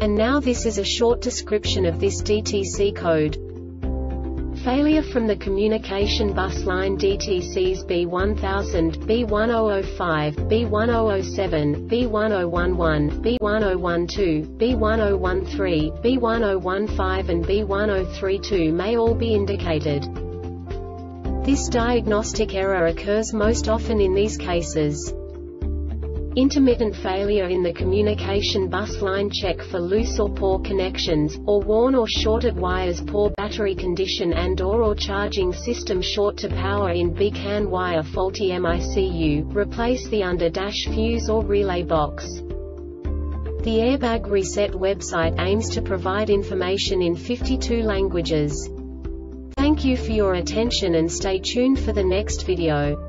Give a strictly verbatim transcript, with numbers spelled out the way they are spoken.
And now this is a short description of this D T C code. Failure from the communication bus line D T Cs B one thousand, B one thousand five, B one thousand seven, B one thousand eleven, B one thousand twelve, B one thousand thirteen, B one thousand fifteen and B one thousand thirty-two may all be indicated. This diagnostic error occurs most often in these cases: intermittent failure in the communication bus line, check for loose or poor connections, or worn or shorted wires, poor battery condition and or or charging system, short to power in B CAN wire, faulty M I C U, replace the under-dash fuse or relay box. The Airbag Reset website aims to provide information in fifty-two languages. Thank you for your attention and stay tuned for the next video.